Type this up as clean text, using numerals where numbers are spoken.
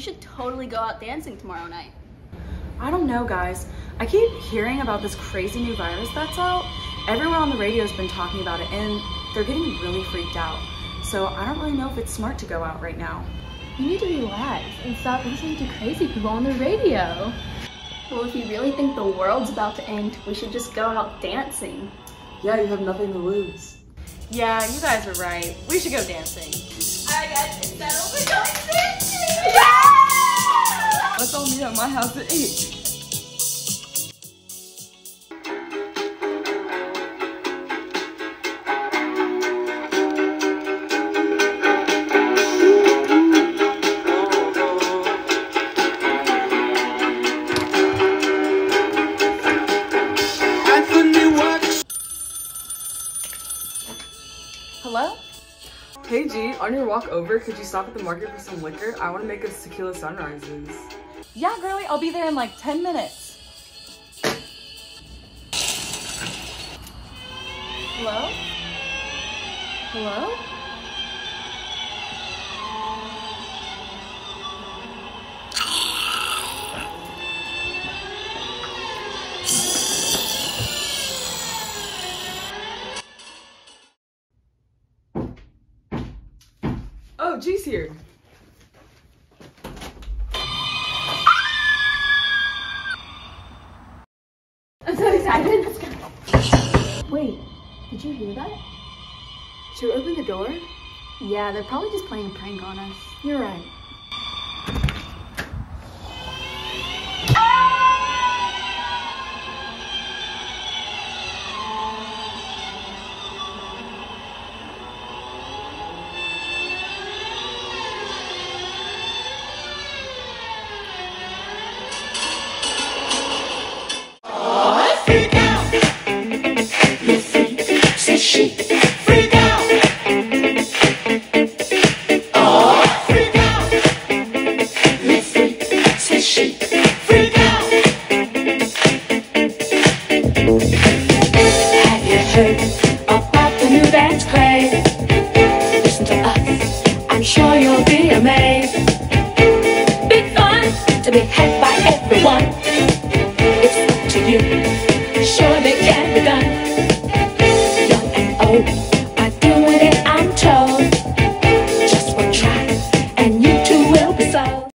We should totally go out dancing tomorrow night. I don't know, guys. I keep hearing about this crazy new virus that's out. Everyone on the radio has been talking about it, and they're getting really freaked out. So I don't really know if it's smart to go out right now. You need to relax and stop listening to crazy people on the radio. Well, if you really think the world's about to end, we should just go out dancing. Yeah, you have nothing to lose. Yeah, you guys are right. We should go dancing. Alright guys, it's settled. We're going dancing! Yeah! Let's all meet at my house at 8. Hello? Hey G, on your walk over, could you stop at the market for some liquor? I want to make us tequila sunrises. Yeah, girly, I'll be there in like 10 minutes. Hello? Hello? Oh, G's here. I'm so excited. Let's go. Wait, did you hear that? Should we open the door? Yeah, they're probably just playing a prank on us. You're right. Sure you'll be amazed. Big fun to be happy.